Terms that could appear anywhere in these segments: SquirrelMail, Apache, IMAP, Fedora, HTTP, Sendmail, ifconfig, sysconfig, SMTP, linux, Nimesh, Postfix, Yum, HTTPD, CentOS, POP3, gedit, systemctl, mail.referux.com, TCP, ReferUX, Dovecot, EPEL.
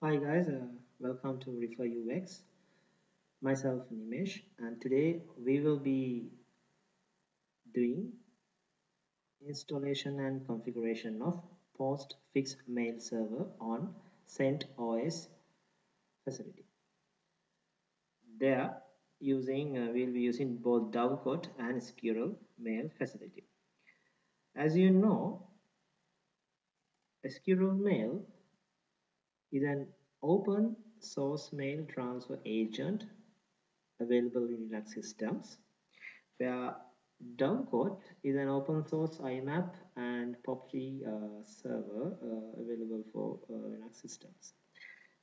Hi guys, welcome to ReferUX. Myself Nimesh, and today we will be doing installation and configuration of Postfix mail server on CentOS facility. There we'll be using both Dovecot and SquirrelMail facility. As you know, SquirrelMail is an open source mail transfer agent available in Linux systems, where Dovecot is an open source IMAP and POP3 server available for Linux systems.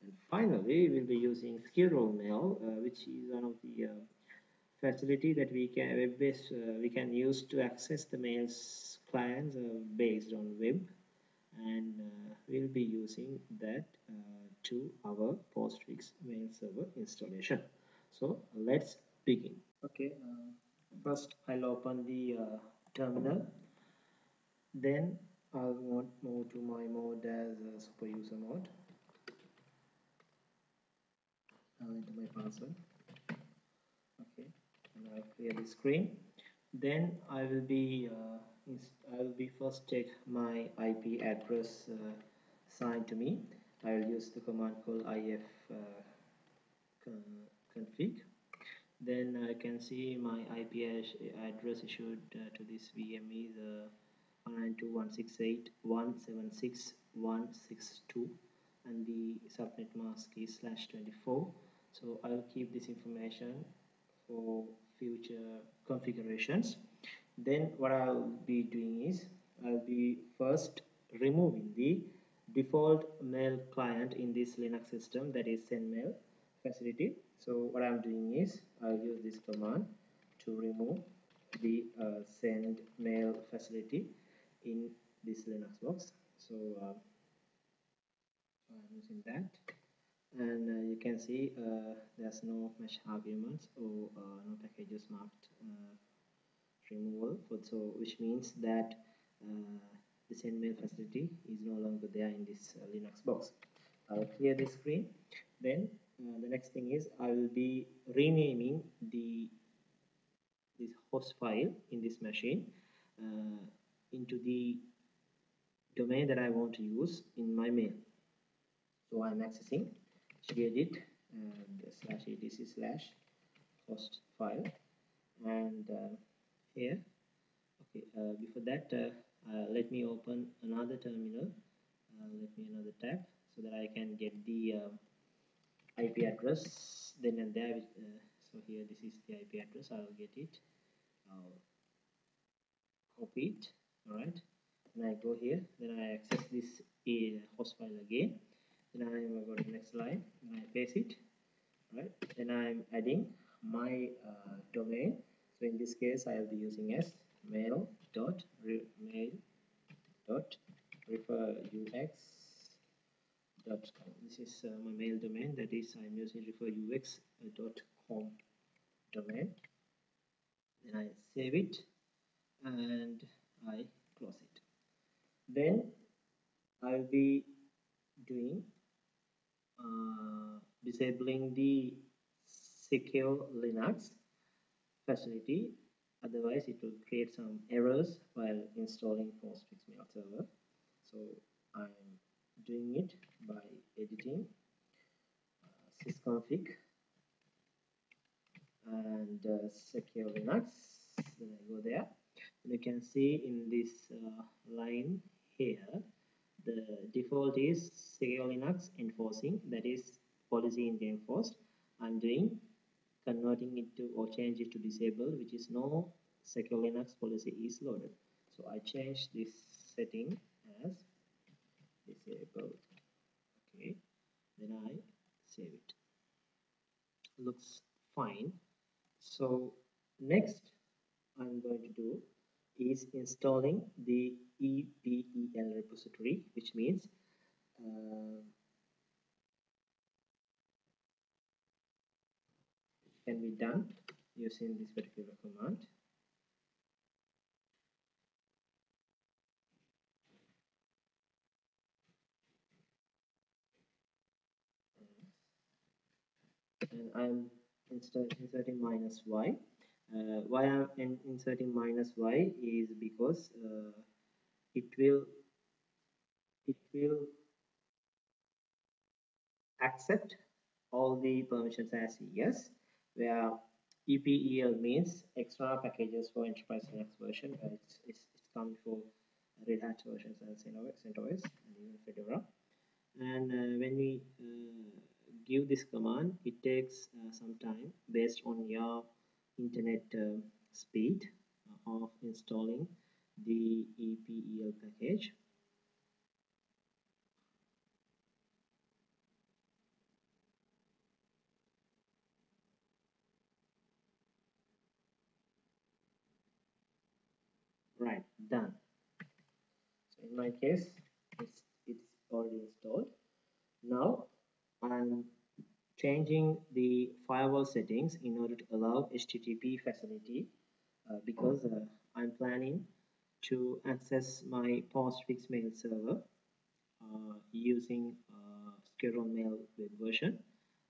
And finally, we'll be using SquirrelMail, which is one of the facility that we can use to access the mail's clients based on web, and we'll be using that to our Postfix mail server installation. So let's begin. Okay, first I'll open the terminal, then I'll move to my mode as super user mode, into my password. Okay, and I clear the screen. Then I will be first check my IP address assigned to me. I will use the command call ifconfig. Then I can see my IP address issued to this VM is 192.168.176.162, and the subnet mask is /24. So I will keep this information for future configurations. Then what I'll be doing is I'll be first removing the default mail client in this Linux system, that is Sendmail facility. So what I'm doing is I'll use this command to remove the Sendmail facility in this Linux box. So I'm using that, and you can see there's no mesh arguments or no packages marked removal, so which means that the Sendmail facility is no longer there in this Linux box. I'll clear the screen. Then the next thing is I will be renaming this host file in this machine into the domain that I want to use in my mail. So I'm accessing gedit /etc/hostfile, and here. Okay, before that let me open another terminal, another tab, so that I can get the IP address then and there. So here this is the IP address. I'll get it, I'll copy it, alright, and I go here, then I access this host file again, then I go to the next line and I paste it, alright, then I'm adding my domain. So in this case, I will be using as mail.referux.com. This is my mail domain, that is I'm using referux.com domain. Then I save it and I close it. Then I'll be doing disabling the secure Linux facility, otherwise it will create some errors while installing Postfix mail server. So I'm doing it by editing sysconfig and secure Linux. Then I go there, and you can see in this line here the default is secure Linux enforcing, that is policy in the enforced. I'm doing converting it to or change it to disable, which is no secure Linux policy is loaded. So I change this setting as disable. Okay, then I save it. Looks fine. So next I'm going to do is installing the EPEL repository, which means can be done using this particular command. and I'm inserting minus y. Why I'm inserting minus y is because it will accept all the permissions as yes, where EPEL means external packages for enterprise Linux version. It's come for Red Hat versions and CentOS and even Fedora. And when we give this command, it takes some time based on your internet speed of installing the EPEL package. Right, done. So in my case, it's already installed. Now I'm changing the firewall settings in order to allow HTTP facility because I'm planning to access my Postfix mail server using SquirrelMail web version.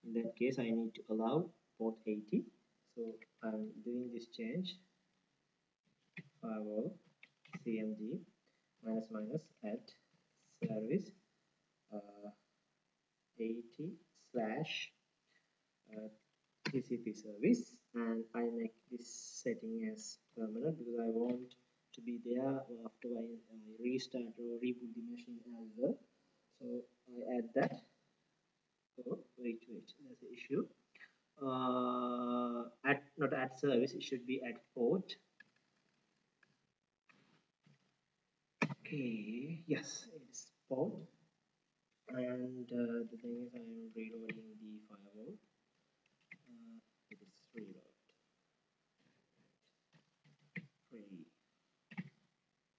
In that case, I need to allow port 80. So I'm doing this change. Firewall-cmd --@ service 80/. TCP service, and I make this setting as permanent because I want to be there after I restart or reboot the machine as well. So I add that. Oh, wait, that's the issue. Not at service, it should be at port. Okay, yes, it's port. And the thing is, I am reloading the firewall. It is reload.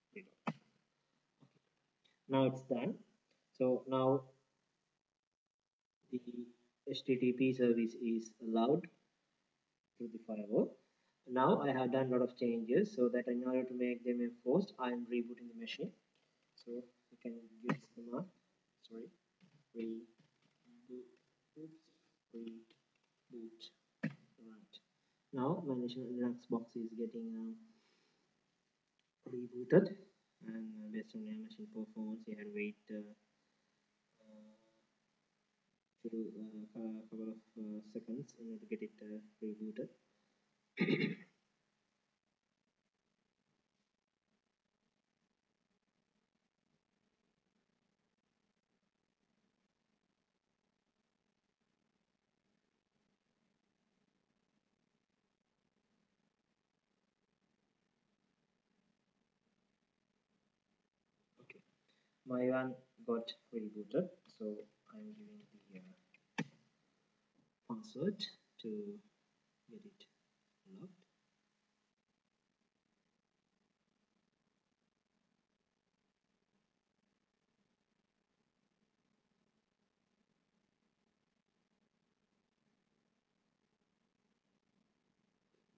Okay. Now it's done. So now the HTTP service is allowed through the firewall. Now I have done a lot of changes, so that in order to make them enforced, I am rebooting the machine. So you can use the command. Sorry, reboot. Right. Now my Linux box is getting rebooted, and based on your machine performance, you had to wait through a couple of seconds in order to get it rebooted. Okay, my one got rebooted, so I'm giving the password to get it locked.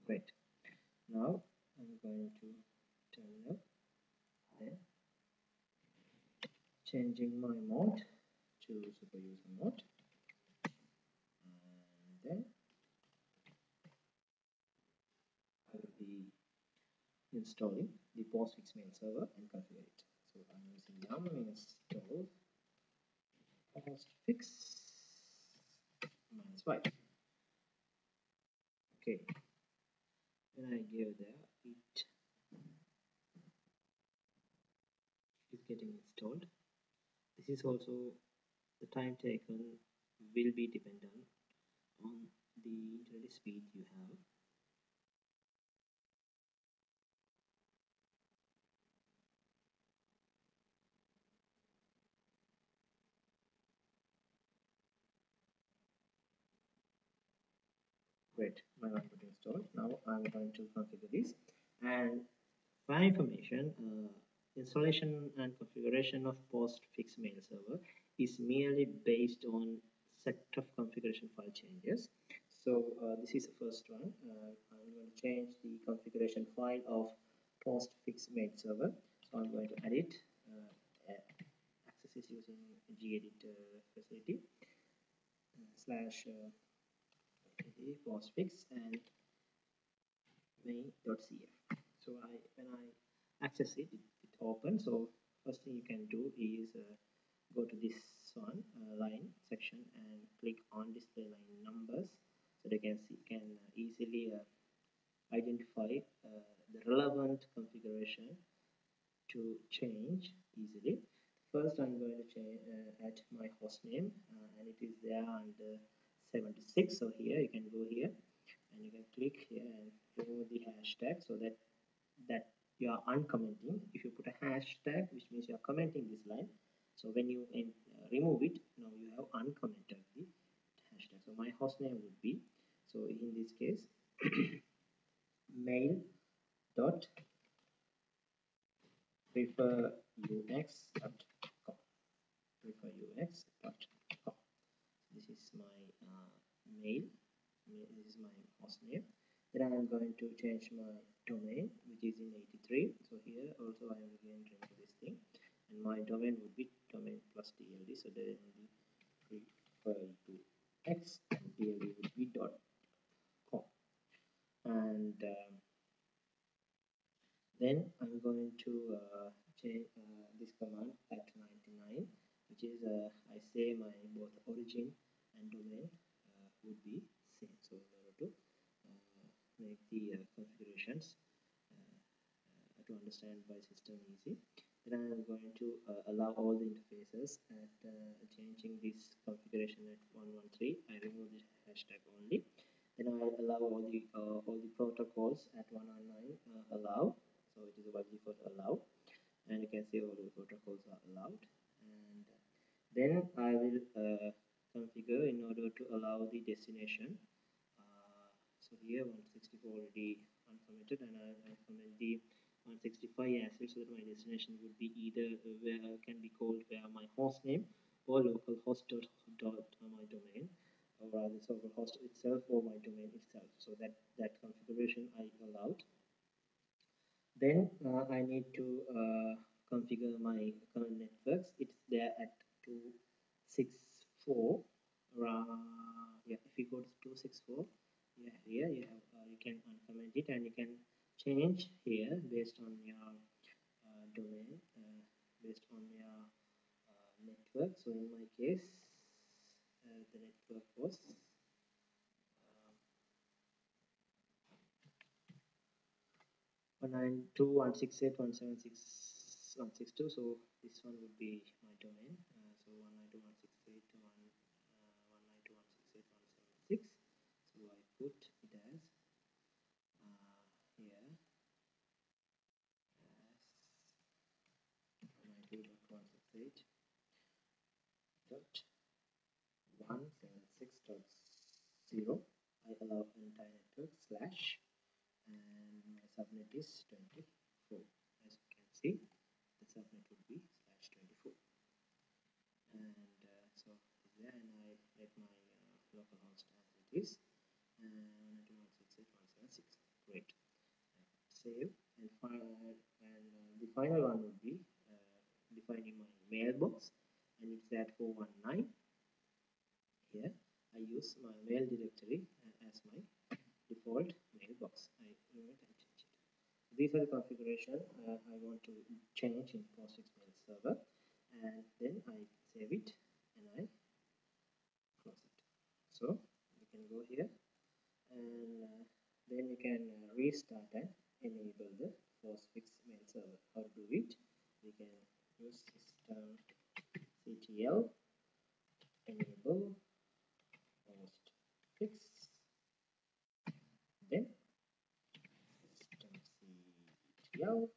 Great. Now I'm going to terminal, then changing my mode to super user mode, and then installing the Postfix mail server and configure it. So I'm using Yum install Postfix -y. Okay. When I give there, it is getting installed. This is also the time taken will be dependent on the internet speed you have. Great, my one got installed. Now I'm going to configure this. And for information, installation and configuration of Postfix mail server is merely based on set of configuration file changes. So this is the first one. I'm going to change the configuration file of Postfix mail server. So I'm going to add it. Access is using gedit facility / be postfix and mail.cf. So when I access it, it opens. So first thing you can do is go to this one line section and click on display line numbers, so that you can see, you can easily identify the relevant configuration to change easily. First, I'm going to change at my host name, and it is there under 76. So here you can go here, and you can click here and remove the hashtag, so that you are uncommenting. If you put a hashtag, which means you are commenting this line. So when you remove it, now you have uncommented the hashtag. So my host name would be, so in this case, mail.referux.com. referux.com. This is my mail. This is my host name. Then I am going to change my domain, which is in 83. So here also I am again trying this thing. And my domain would be domain plus TLD, so then refer to X and TLD would be .com. And then I'm going to change this command at 99, which is I say my both origin and domain would be same. So in order to make the configurations to understand by system easy. Then I am going to allow all the interfaces at changing this configuration at 113. I remove the hashtag only. Then I will allow all the protocols at 109 allow. So it is by default allow, and you can see all the protocols are allowed. And then I will configure in order to allow the destination. So here 164 already uncommented, and I will comment the 165 as well, so that my destination would be either where can be called where my host name or localhost dot my domain, or rather localhost itself or my domain itself. So that configuration I allowed. Then I need to configure my current networks. It's there at 264. Yeah, if you go to 264, yeah, here you have you can uncomment it and you can change here based on your domain, based on your network. So in my case, the network was (192.168.176.162). So this one would be my domain. So 192.168.176. So I put it as. .176.0. I allow entire network / and my subnet is 24. As you can see, the subnet would be /24. And so there, and I let my localhost as it is, and 192.168.176. Great. Save and file, and the final one would be defining my mailbox, and it's at 419. Here I use my mail directory as my default mailbox. I remove and change it. These are the configuration I want to change in Postfix mail server, and then I save it and I close it. So you can go here, and then you can restart and enable the Postfix mail server. How to do it? We can use systemctl enable Postfix, then systemctl restart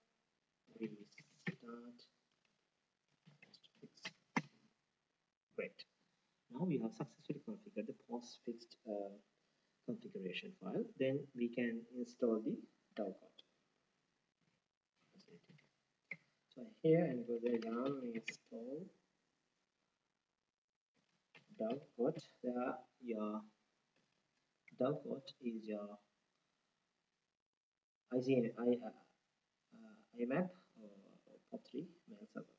Postfix. Great. Now we have successfully configured the Postfix configuration file. Then we can install the Dovecot. So here and go there, Yum install Dovecot. There your Dovecot is your IMAP or POP3 mail server.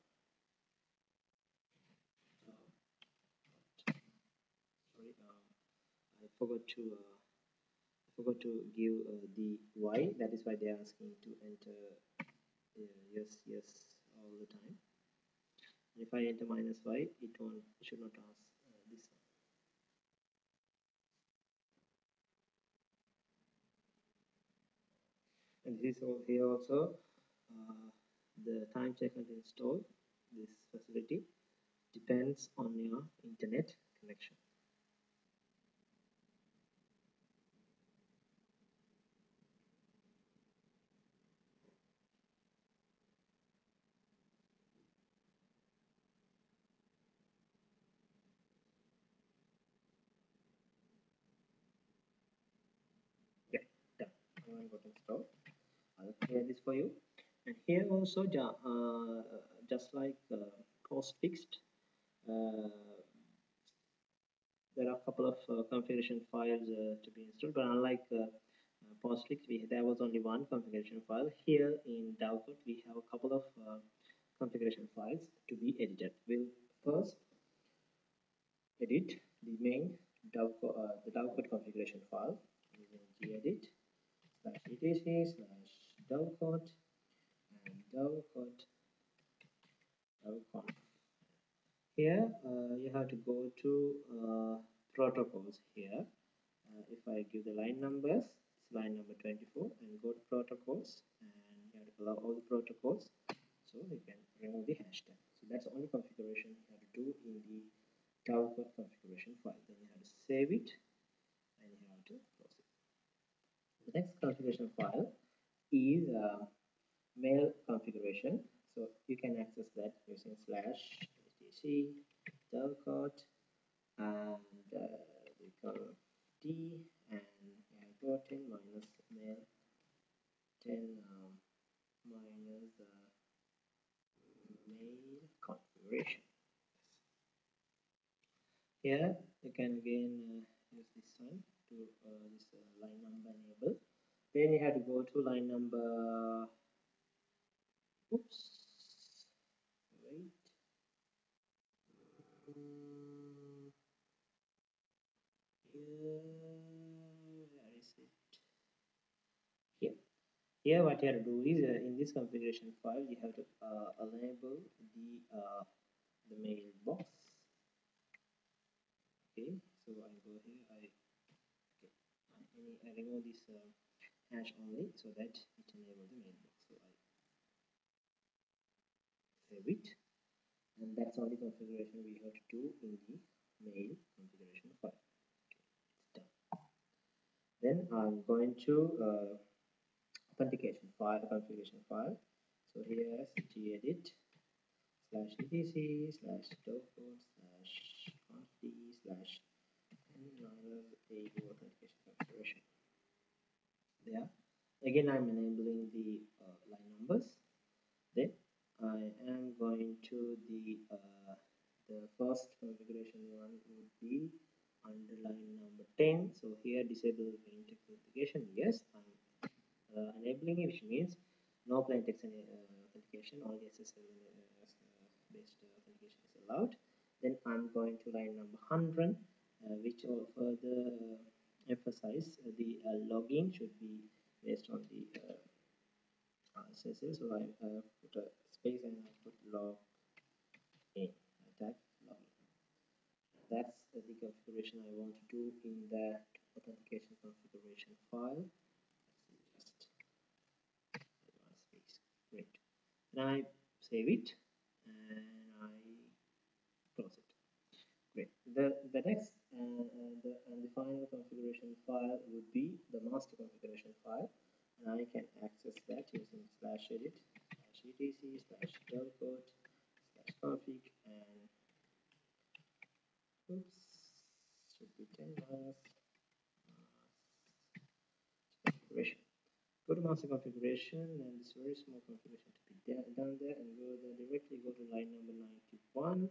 Sorry, I forgot to forgot to give the Y. That is why they are asking to enter yes, yes all the time. And if I enter minus Y, it won't, it should not ask this one. And this over here also, the time taken to install this facility depends on your internet connection. Yeah, done. I got installed. I'll clear this for you. And here also, just like postfixed, there are a couple of configuration files to be installed, but unlike postfix, there was only one configuration file. Here in Dovecot, we have a couple of configuration files to be edited. We'll first edit the main Dovecot, the Dovecot configuration file using gedit /etc/Dovecot and Dovecot. Here you have to go to protocols here. If I give the line numbers, it's line number 24, and go to protocols, and you have to allow all the protocols, so you can remove the hashtag. So that's the only configuration you have to do in the Dovecot configuration file. Then you have to save it, and you have to close it. The next configuration file is mail configuration, so you can access that using /etc/Dovecot and the column D, and I got in minus mail 10 minus the mail configuration. Here you can again use this one to this line number enable. Then you have to go to line number. Oops, wait. Where is it? Here. Here, what you have to do is in this configuration file, you have to enable the mailbox. Okay, so I go here. I remove this hash only so that it enables the mailbox. So I save it. And that's all the configuration we have to do in the mail configuration file. Okay, it's done. Then I'm going to authentication file, configuration file. So here's gedit /etc/Dovecot /config /authentication configuration. There. Again, I'm enabling the line numbers. Then I am going to the first configuration one would be under line number 10. So here disable plain text authentication. Yes, I'm enabling it, which means no plain text authentication, only SSL based authentication is allowed. Then I'm going to line number 100, which will further emphasize the login should be based on the SSL. So I put a space and I put log in, type log in. That's the configuration I want to do in that authentication configuration file. Let's just space. Great. And I save it and I close it. Great. The next and the final configuration file would be the master configuration file. And I can access that using /edit /etc/Dovecot /config and oops, should be 10 minus configuration. Go to master configuration, and it's very small configuration to be done there, and go there directly. Go to line number 91,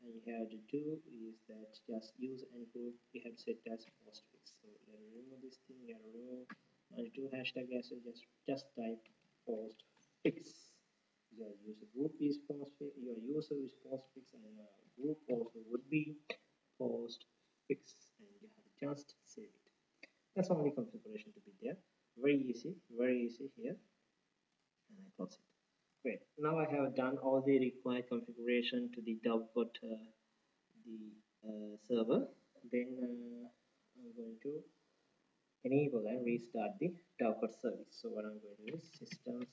and you have to do is that just use and group. We have set as postfix, so you have to remove this thing. You have to remove. And do hashtag as well, just type postfix. Your user group is postfix, your user is postfix, and your group also would be postfix, and you have to just save it. That's only configuration to be there. Very easy here. And I close it. Great. Now I have done all the required configuration to the Dovecot server. Then I'm going to enable and restart the Dovecot service. So what I'm going to do is systemctl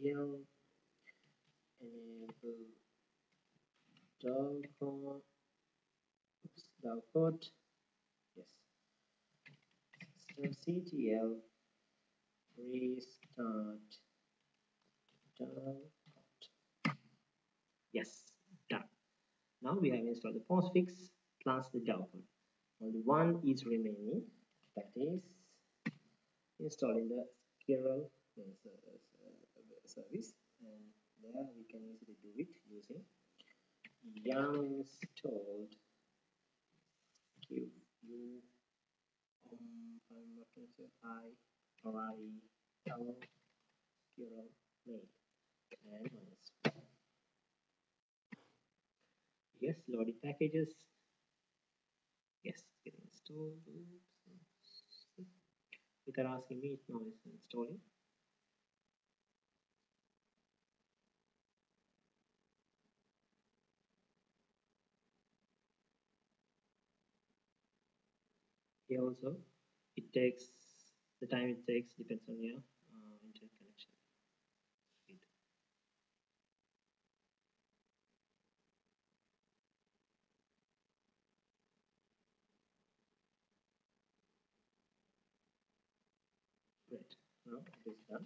enable Dovecot. Yes. Systemctl restart Dovecot. Yes, done. Now we have installed the postfix plus the Dovecot. Only one is remaining. That is installing the SquirrelMail service, and there we can easily do it using Yum installed SquirrelMail and yes, loading packages. Yes, get installed. Without asking me, now it's installing. Here also, it takes the time it takes depends on your internet connection. Now it is done.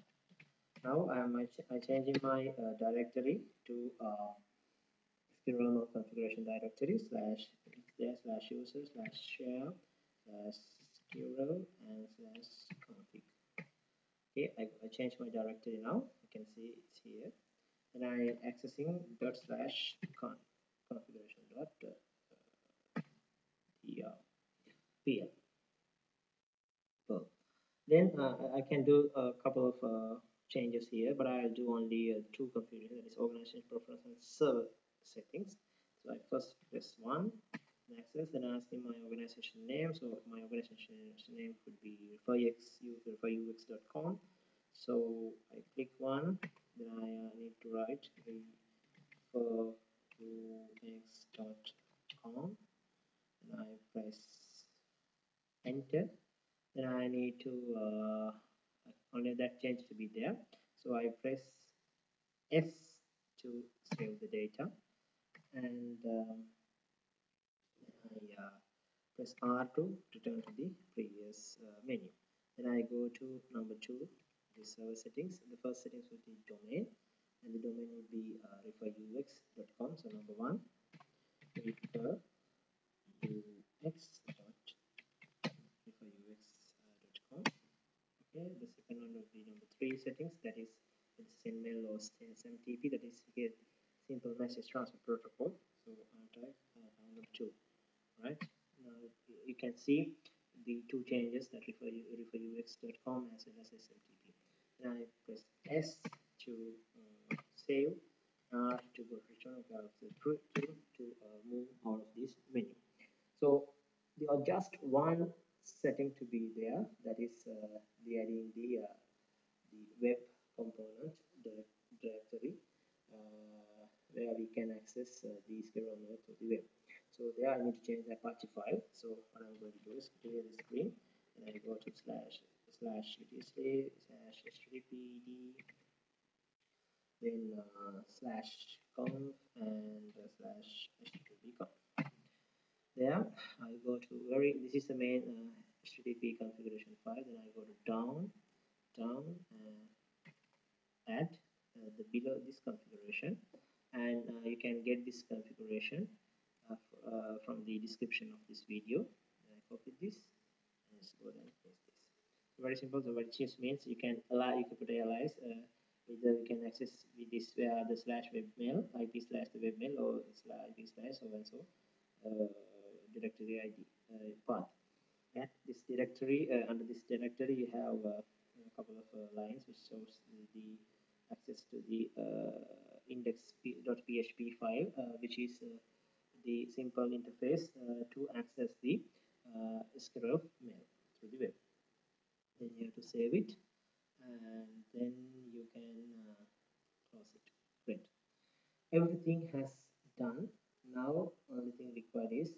Now I'm changing my directory to SquirrelMail configuration directory /user/share/squirrel/config. Okay, I changed my directory now. You can see it's here, and I am accessing ./configuration.pl. Then I can do a couple of changes here, but I'll do only two configurations, that is organization preference and server settings. So I first press one and access, then I ask him my organization name. So my organization name could be referux.com. So I click one, then I need to write referux.com, and I press enter. Then I need to only that change to be there. So I press S to save the data, and I press R to return to the previous menu. Then I go to number 2, the server settings. The first settings would be domain, and the domain would be referux.com. So number 1, referux.com. Okay, the second one would be number 3 settings, that is Sendmail or SMTP, that is get simple message transfer protocol. So I'll type number 2. Right now you can see the two changes, that referux.com as well as SMTP. Now I press S to save, R to go return to move out of this menu. So there are just one setting to be there, that is the adding the web component directory where we can access the SquirrelMail through the web. So there I need to change the Apache file. So what I'm going to do is clear the screen, and I go to /httpd, then /conf and /httpconf. There I go to this is the main HTTP configuration file. Then I go to down add the below this configuration, and you can get this configuration from the description of this video. And I copy this and just go and paste this. Very simple. So what it just means, you can allow, you can put allies either you can access with this the /webmail IP/the webmail or /IP/ so and so directory ID path. At this directory, under this directory, you have a couple of lines which shows the access to the index.php file, which is the simple interface to access the SquirrelMail through the web. then you have to save it, and then you can close it. Great. Everything has done. Now only thing required is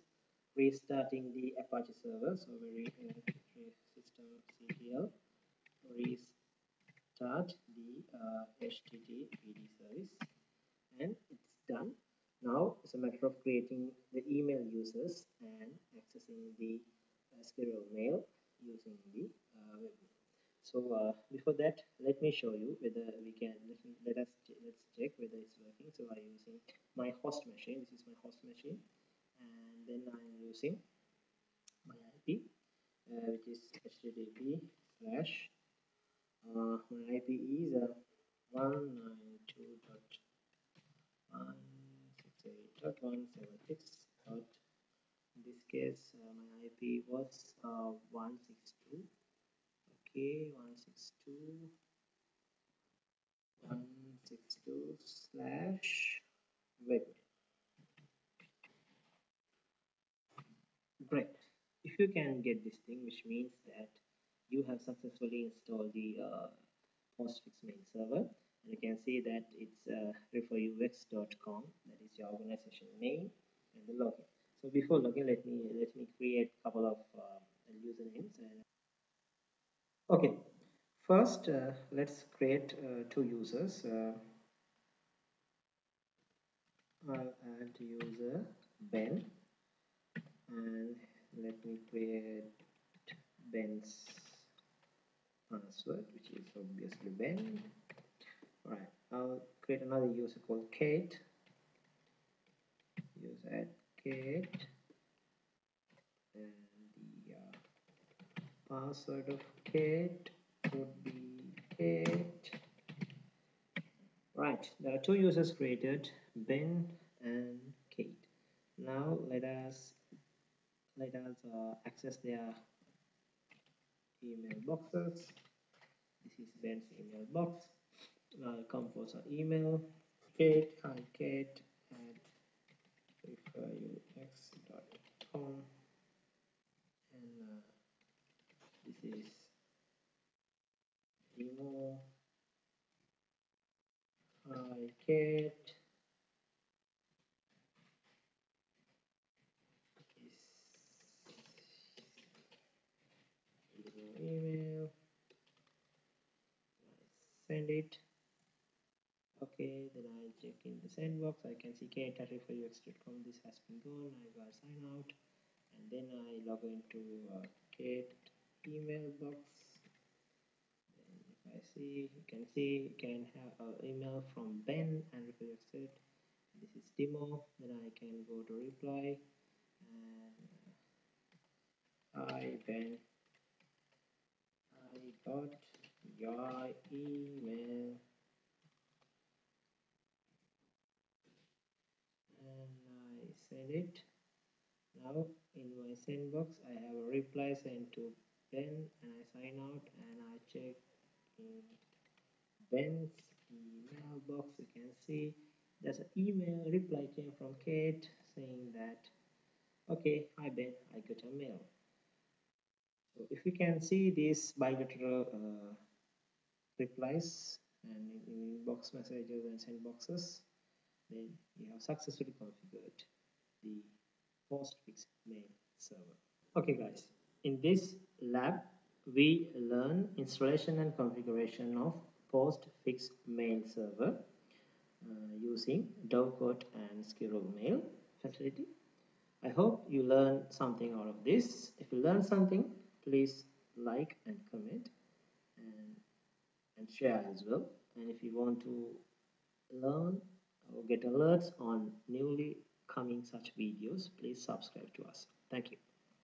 restarting the Apache server. So we systemctl restart the HTTPD service, and it's done. Now it's a matter of creating the email users and accessing the SquirrelMail using the webmail. So before that, let me show you whether we can. Let's check whether it's working. So I'm using my host machine. This is my host machine, and then I'm using my IP, which is http/. My IP is 192.168.176. In this case, my IP was 162. Okay, 162.162/web. Great. If you can get this thing, which means that you have successfully installed the Postfix mail server. And you can see that it's ReferUX.com. That is your organization name and the login. So before login, let me create a couple of usernames. Okay, first let's create two users. I'll add user Ben, and let me create Ben's password, which is obviously Ben. Alright, I'll create another user called Kate. User add Kate, and the password of Kate would be Kate. Right, there are two users created, Ben and Kate. Now let us access their email boxes. This is Ben's email box. I'll compose an email. Kate, hi Kate at referux.com, and this is email. Hi Kate, email. Send it. Okay, then I check in the sandbox. I can see Kate at referux.com. This has been gone. I will sign out, and then I log into Kate email box. And if I see, you can have an email from Ben and referux. This is demo. Then I can go to reply and hi Ben, I got your email. Send it. Now in my sandbox I have a reply sent to Ben, and I sign out and I check in Ben's email box. You can see there's an email reply came from Kate saying that okay, hi Ben, I got a mail. So if you can see these bilateral replies and inbox messages and sandboxes, then you have successfully configured the Postfix mail server. Okay guys, in this lab we learn installation and configuration of Postfix mail server using Dovecot and SquirrelMail facility. I hope you learned something out of this. If you learned something, please like and comment and share as well. And if you want to learn or get alerts on newly coming such videos, please subscribe to us. Thank you.